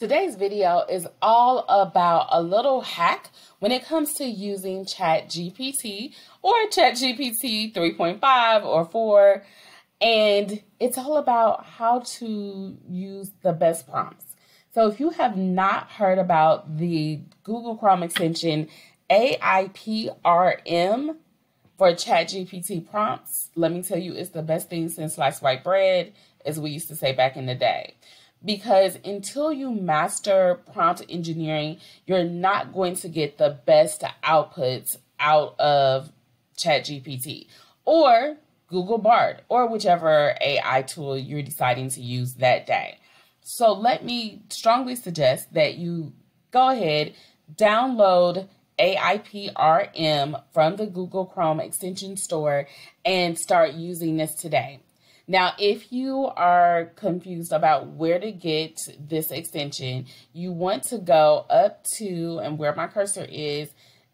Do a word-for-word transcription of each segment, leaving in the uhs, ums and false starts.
Today's video is all about a little hack when it comes to using ChatGPT or ChatGPT three point five or four, and it's all about how to use the best prompts. So if you have not heard about the Google Chrome extension A I P R M for ChatGPT prompts, let me tell you, it's the best thing since sliced white bread, as we used to say back in the day. Because until you master prompt engineering, you're not going to get the best outputs out of ChatGPT or Google Bard or whichever A I tool you're deciding to use that day. So let me strongly suggest that you go ahead, download A I P R M from the Google Chrome extension store and start using this today. Now, if you are confused about where to get this extension, you want to go up to, and where my cursor is,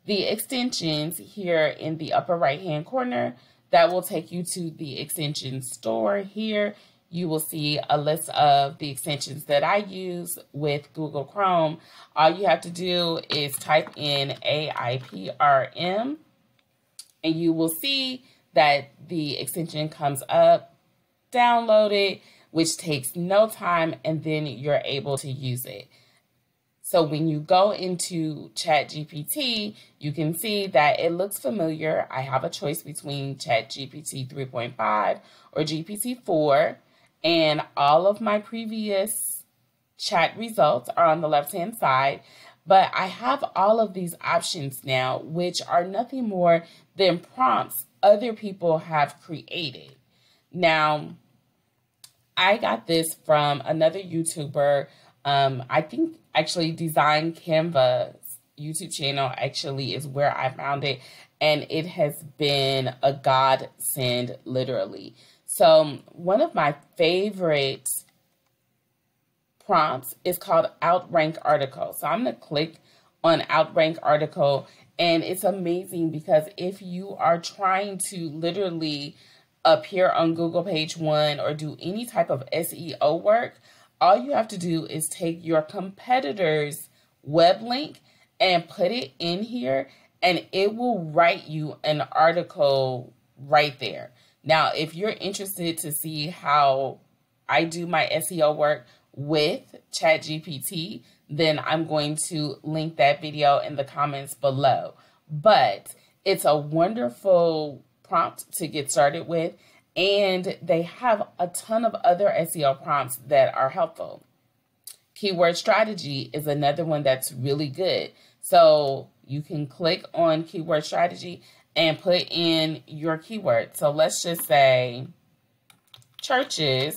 the extensions here in the upper right-hand corner. That will take you to the extension store here. You will see a list of the extensions that I use with Google Chrome. All you have to do is type in A I P R M, and you will see that the extension comes up. Download it, which takes no time, and then you're able to use it. So when you go into ChatGPT, you can see that it looks familiar. I have a choice between ChatGPT three point five or G P T four, and all of my previous chat results are on the left-hand side. But I have all of these options now, which are nothing more than prompts other people have created. Now, I got this from another YouTuber. Um, I think actually Design Canva's YouTube channel actually is where I found it. And it has been a godsend, literally. So one of my favorite prompts is called Outrank Article. So I'm going to click on Outrank Article. And it's amazing because if you are trying to literally appear on Google page one or do any type of S E O work, all you have to do is take your competitor's web link and put it in here, and it will write you an article right there. Now, if you're interested to see how I do my S E O work with ChatGPT, then I'm going to link that video in the comments below. But it's a wonderful prompt to get started with, and they have a ton of other S E O prompts that are helpful. Keyword strategy is another one that's really good. So you can click on keyword strategy and put in your keyword. So let's just say churches,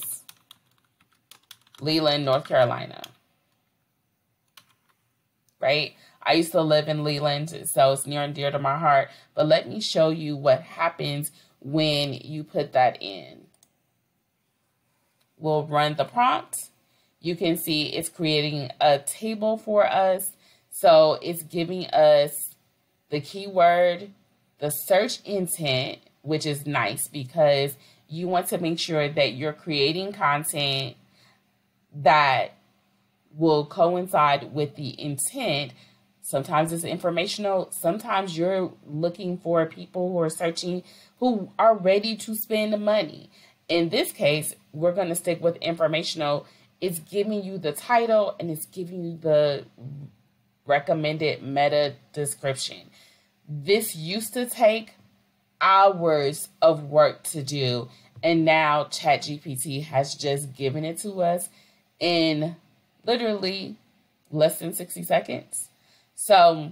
Leland, North Carolina, right? I used to live in Leland, so it's near and dear to my heart. But let me show you what happens when you put that in. We'll run the prompt. You can see it's creating a table for us. So it's giving us the keyword, the search intent, which is nice because you want to make sure that you're creating content that will coincide with the intent. Sometimes it's informational. Sometimes you're looking for people who are searching, who are ready to spend money. In this case, we're going to stick with informational. It's giving you the title and it's giving you the recommended meta description. This used to take hours of work to do, and now ChatGPT has just given it to us in literally less than sixty seconds. So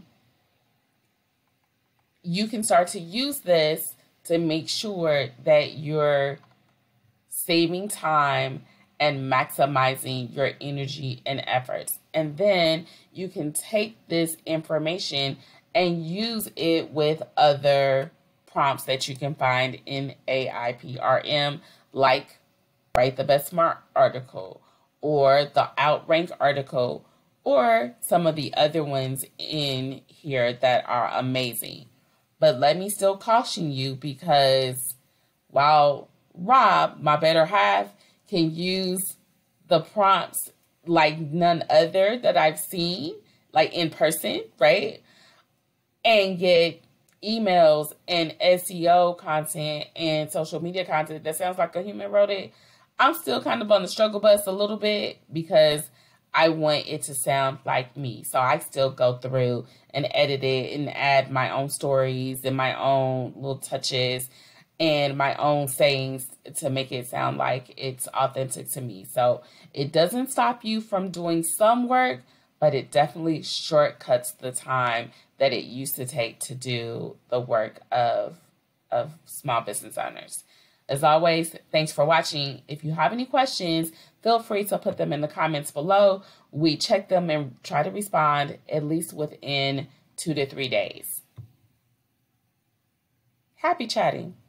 you can start to use this to make sure that you're saving time and maximizing your energy and efforts. And then you can take this information and use it with other prompts that you can find in A I P R M, like write the best smart article or the Outrank article, or some of the other ones in here that are amazing. But let me still caution you, because while Rob, my better half, can use the prompts like none other that I've seen, like in person, right? And yet emails and S E O content and social media content that sounds like a human wrote it, I'm still kind of on the struggle bus a little bit because I want it to sound like me. So I still go through and edit it and add my own stories and my own little touches and my own sayings to make it sound like it's authentic to me. So it doesn't stop you from doing some work, but it definitely shortcuts the time that it used to take to do the work of, of small business owners. As always, thanks for watching. If you have any questions, feel free to put them in the comments below. We check them and try to respond at least within two to three days. Happy chatting.